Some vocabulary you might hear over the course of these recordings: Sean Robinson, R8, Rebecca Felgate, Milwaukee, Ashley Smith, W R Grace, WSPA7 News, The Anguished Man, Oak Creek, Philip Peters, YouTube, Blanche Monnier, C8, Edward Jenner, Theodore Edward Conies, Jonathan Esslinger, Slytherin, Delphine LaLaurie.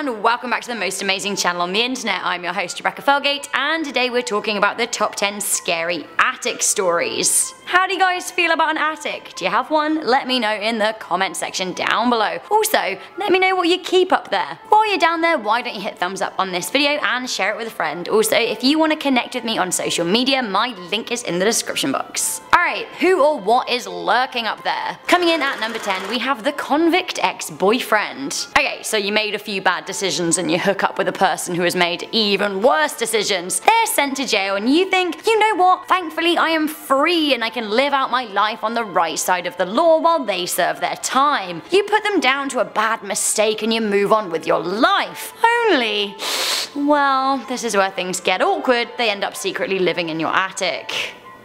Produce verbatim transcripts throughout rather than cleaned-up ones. and welcome back to the most amazing channel on the internet. I'm your host Rebecca Felgate, and today we're talking about the top ten scary attic stories. How do you guys feel about an attic? Do you have one? Let me know in the comment section down below. Also, let me know what you keep up there. While you're down there, why don't you hit thumbs up on this video and share it with a friend. Also, if you want to connect with me on social media, my link is in the description box. Alright, who or what is lurking up there? Coming in at number ten, we have the convict ex-boyfriend. Okay, so you made a few bad decisions and you hook up with a person who has made even worse decisions. They're sent to jail and you think, you know what, thankfully I am free and I can live out my life on the right side of the law while they serve their time. You put them down to a bad mistake and you move on with your life. Only, well, this is where things get awkward. They end up secretly living in your attic.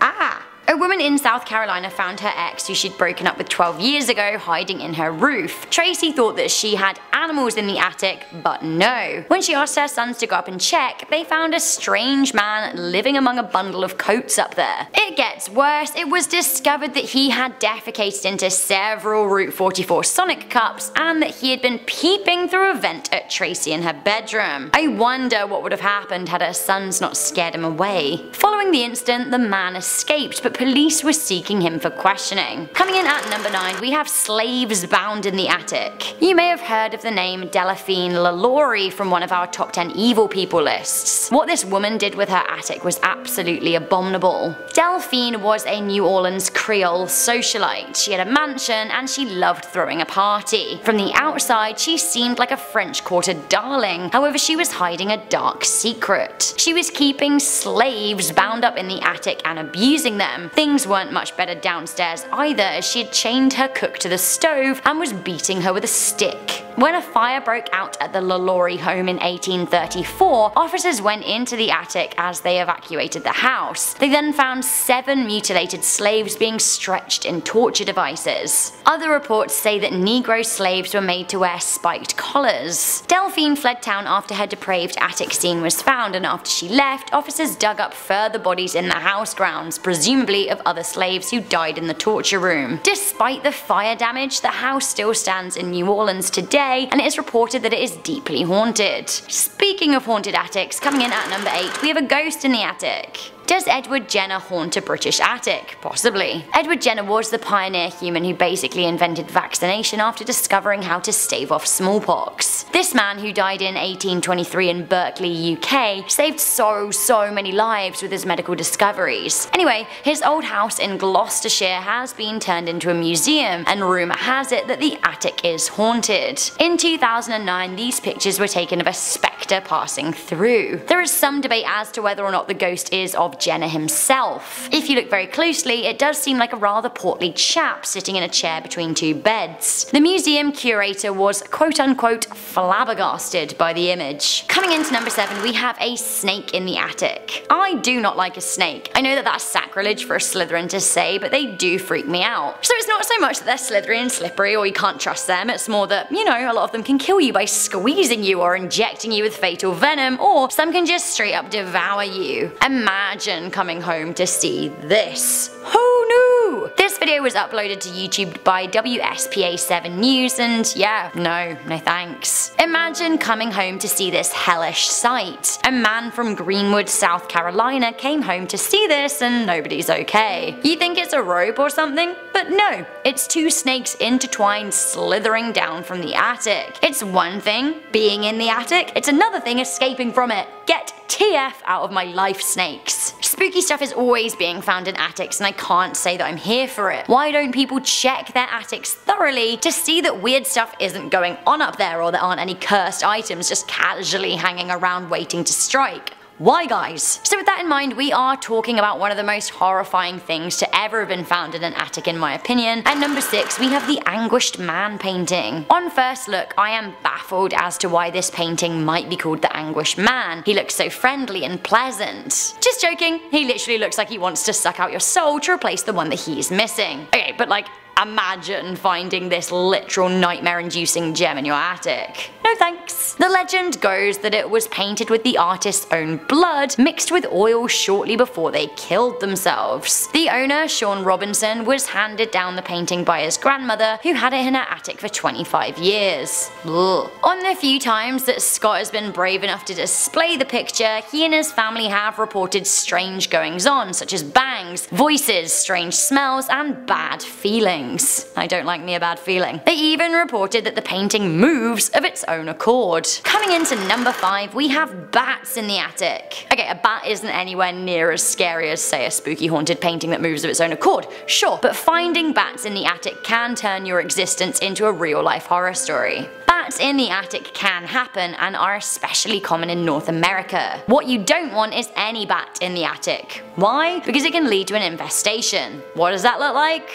Ah. A woman in South Carolina found her ex, who she'd broken up with twelve years ago, hiding in her roof. Tracy thought that she had animals in the attic, but no. When she asked her sons to go up and check, they found a strange man living among a bundle of coats up there. It gets worse. It was discovered that he had defecated into several Route forty-four Sonic cups and that he had been peeping through a vent at Tracy in her bedroom. I wonder what would have happened had her sons not scared him away. Following the incident, the man escaped, but police were seeking him for questioning. Coming in at number nine, we have slaves bound in the attic. You may have heard of the name Delphine LaLaurie from one of our top ten evil people lists. What this woman did with her attic was absolutely abominable. Delphine was a New Orleans Creole socialite. She had a mansion and she loved throwing a party. From the outside, she seemed like a French Quarter darling. However, she was hiding a dark secret. She was keeping slaves bound up in the attic and abusing them. Things weren't much better downstairs either, as she had chained her cook to the stove and was beating her with a stick. When a fire broke out at the LaLaurie home in eighteen thirty-four, officers went into the attic as they evacuated the house. They then found seven mutilated slaves being stretched in torture devices. Other reports say that Negro slaves were made to wear spiked collars. Delphine fled town after her depraved attic scene was found, and after she left, officers dug up further bodies in the house grounds, presumably of other slaves who died in the torture room. Despite the fire damage, the house still stands in New Orleans today, and it is reported that it is deeply haunted. Speaking of haunted attics, coming in at number eight, we have a ghost in the attic. Does Edward Jenner haunt a British attic? Possibly. Edward Jenner was the pioneer human who basically invented vaccination after discovering how to stave off smallpox. This man, who died in eighteen twenty-three in Berkeley, U K, saved so, so many lives with his medical discoveries. Anyway, his old house in Gloucestershire has been turned into a museum, and rumour has it that the attic is haunted. In two thousand nine, these pictures were taken of a spectre passing through. There is some debate as to whether or not the ghost is of Jenner himself. If you look very closely, it does seem like a rather portly chap sitting in a chair between two beds. The museum curator was quote-unquote flabbergasted by the image. Coming into number seven, we have a snake in the attic. I do not like a snake. I know that that's sacrilege for a Slytherin to say, but they do freak me out. So it's not so much that they're slithery and slippery or you can't trust them, it's more that, you know, a lot of them can kill you by squeezing you or injecting you with fatal venom, or some can just straight up devour you. Imagine coming home to see this. Who knew? This video was uploaded to YouTube by W S P A seven News, and yeah, no, no thanks. Imagine coming home to see this hellish sight. A man from Greenwood, South Carolina came home to see this, and nobody's okay. You think it's a rope or something? But no, it's two snakes intertwined slithering down from the attic. It's one thing being in the attic, it's another thing escaping from it. Get T F out of my life, snakes. Spooky stuff is always being found in attics, and I can't say that I'm here for it. Why don't people check their attics thoroughly to see that weird stuff isn't going on up there, or there aren't any cursed items just casually hanging around waiting to strike? Why, guys? So with that in mind, we are talking about one of the most horrifying things to ever have been found in an attic, in my opinion. At number six, we have the Anguished Man painting. On first look, I am baffled as to why this painting might be called the Anguished Man. He looks so friendly and pleasant. Just joking, he literally looks like he wants to suck out your soul to replace the one that he's missing. Okay, but like, Imagine finding this literal nightmare-inducing gem in your attic. No thanks. The legend goes that it was painted with the artist's own blood mixed with oil shortly before they killed themselves. The owner, Sean Robinson, was handed down the painting by his grandmother, who had it in her attic for twenty-five years. Ugh. On the few times that Scott has been brave enough to display the picture, he and his family have reported strange goings-on, such as bangs, voices, strange smells, and bad feelings. I don't like me a bad feeling. They even reported that the painting moves of its own accord. Coming into number five, we have bats in the attic. Okay, a bat isn't anywhere near as scary as, say, a spooky haunted painting that moves of its own accord, sure, but finding bats in the attic can turn your existence into a real-life horror story. Bats in the attic can happen and are especially common in North America. What you don't want is any bat in the attic. Why? Because it can lead to an infestation. What does that look like?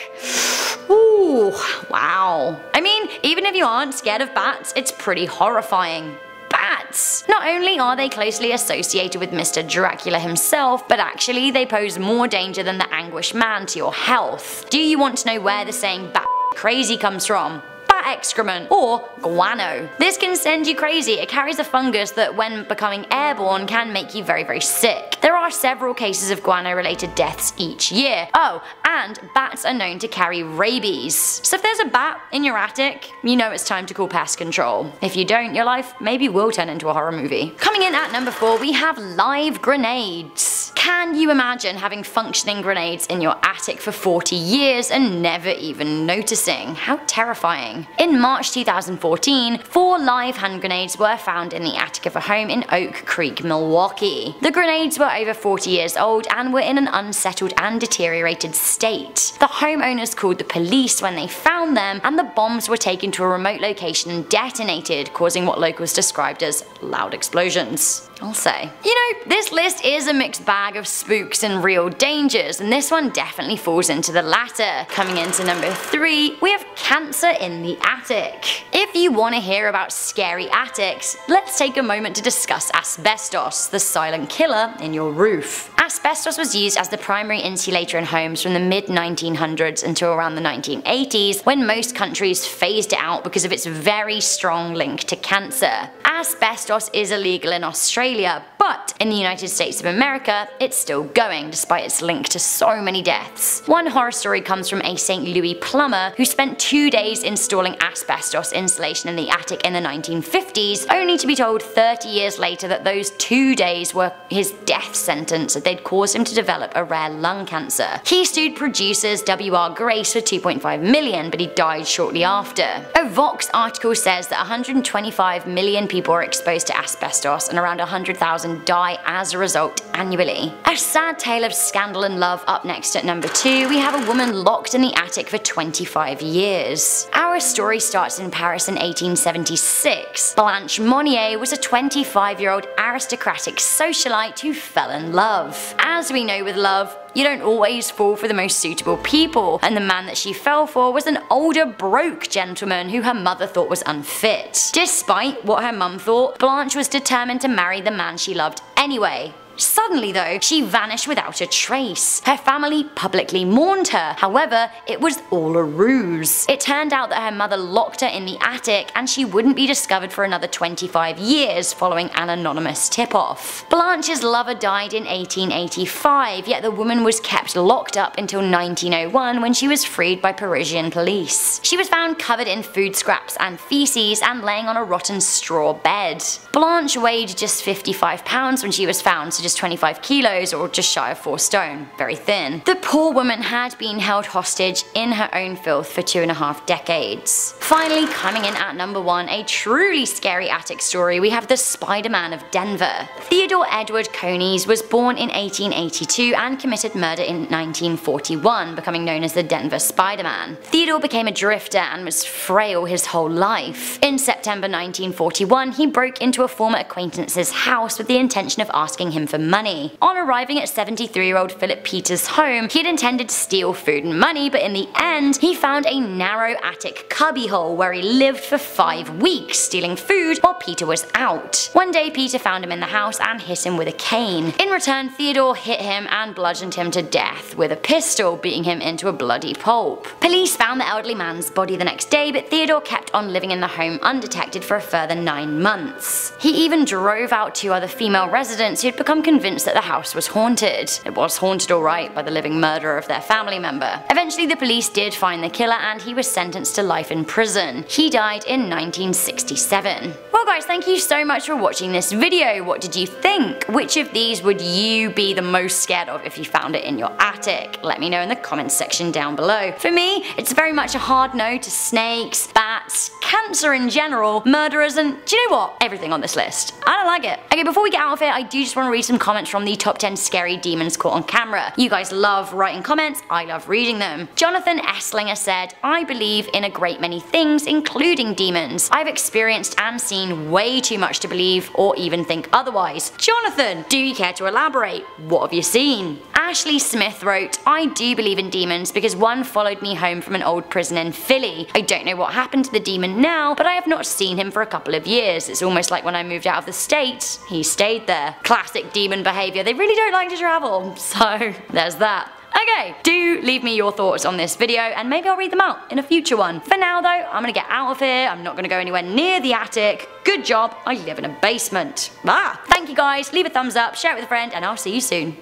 Ooh, wow. I mean, even if you aren't scared of bats, it's pretty horrifying. Bats! Not only are they closely associated with Mister Dracula himself, but actually they pose more danger than the Anguished Man to your health. Do you want to know where the saying bat crazy comes from? Excrement or guano. This can send you crazy. It carries a fungus that, when becoming airborne, can make you very, very sick. There are several cases of guano-related deaths each year. Oh, and bats are known to carry rabies. So if there's a bat in your attic, you know it's time to call pest control. If you don't, your life maybe will turn into a horror movie. Coming in at number four, we have live grenades. Can you imagine having functioning grenades in your attic for forty years and never even noticing? How terrifying. In March two thousand fourteen, four live hand grenades were found in the attic of a home in Oak Creek, Milwaukee. The grenades were over forty years old and were in an unsettled and deteriorated state. The homeowners called the police when they found them, and the bombs were taken to a remote location and detonated, causing what locals described as loud explosions. I'll say. You know, this list is a mixed bag of spooks and real dangers, and this one definitely falls into the latter. Coming into number three, we have cancer in the attic. If you want to hear about scary attics, let's take a moment to discuss asbestos, the silent killer in your roof. Asbestos was used as the primary insulator in homes from the mid nineteen hundreds until around the nineteen eighties, when most countries phased it out because of its very strong link to cancer. Asbestos is illegal in Australia, but in the United States of America, it's still going despite its link to so many deaths. One horror story comes from a Saint Louis plumber who spent two days installing asbestos insulation in the attic in the nineteen fifties, only to be told thirty years later that those two days were his death sentence, that they'd caused him to develop a rare lung cancer. He sued producers W R Grace for two point five million dollars, but he died shortly after. A Vox article says that one hundred twenty-five million people are exposed to asbestos and around one hundred thousand die as a result annually. A sad tale of scandal and love. Up next at number two, we have a woman locked in the attic for twenty-five years. Our story starts in Paris in eighteen seventy-six. Blanche Monnier was a twenty-five-year-old aristocratic socialite who fell in love. As we know with love, you don't always fall for the most suitable people, and the man that she fell for was an older, broke gentleman who her mother thought was unfit. Despite what her mum thought, Blanche was determined to marry the man she loved anyway. Suddenly though, she vanished without a trace. Her family publicly mourned her. However, it was all a ruse. It turned out that her mother locked her in the attic, and she wouldn't be discovered for another twenty-five years following an anonymous tip-off. Blanche's lover died in eighteen eighty-five, yet the woman was kept locked up until nineteen oh one, when she was freed by Parisian police. She was found covered in food scraps and feces and laying on a rotten straw bed. Blanche weighed just fifty-five pounds when she was found, so just twenty-five kilos, or just shy of four stone, very thin. The poor woman had been held hostage in her own filth for two and a half decades. Finally, coming in at number one, a truly scary attic story, we have the Spider-Man of Denver. Theodore Edward Conies was born in eighteen eighty-two and committed murder in nineteen forty-one, becoming known as the Denver Spider-Man. Theodore became a drifter and was frail his whole life. In September nineteen forty-one, he broke into a former acquaintance's house with the intention of asking him for for money. On arriving at seventy-three-year-old Philip Peters' home, he had intended to steal food and money, but in the end, he found a narrow attic cubbyhole where he lived for five weeks, stealing food while Peter was out. One day, Peter found him in the house and hit him with a cane. In return, Theodore hit him and bludgeoned him to death with a pistol, beating him into a bloody pulp. Police found the elderly man's body the next day, but Theodore kept on living in the home undetected for a further nine months. He even drove out two other female residents who had become convinced that the house was haunted. It was haunted, alright, by the living murderer of their family member. Eventually, the police did find the killer and he was sentenced to life in prison. He died in nineteen sixty-seven. Well guys, thank you so much for watching this video. What did you think? Which of these would you be the most scared of if you found it in your attic? Let me know in the comments section down below. For me, it's very much a hard no to snakes, bats, cancer in general, murderers, and do you know what? Everything on this list. I don't like it. Okay, before we get out of here, I do just want to read some comments from the top ten scary demons caught on camera. You guys love writing comments, I love reading them. Jonathan Esslinger said, I believe in a great many things, including demons. I've experienced and seen way too much to believe or even think otherwise. Jonathan, do you care to elaborate? What have you seen? Ashley Smith wrote, I do believe in demons because one followed me home from an old prison in Philly. I don't know what happened to the demon now, but I have not seen him for a couple of years. It's almost like when I moved out of the state, he stayed there. Classic demon behaviour, they really don't like to travel, so there's that. Okay, do leave me your thoughts on this video and maybe I'll read them out in a future one. For now though, I'm gonna get out of here, I'm not gonna go anywhere near the attic. Good job, I live in a basement. Ah! Thank you guys, leave a thumbs up, share it with a friend, and I'll see you soon.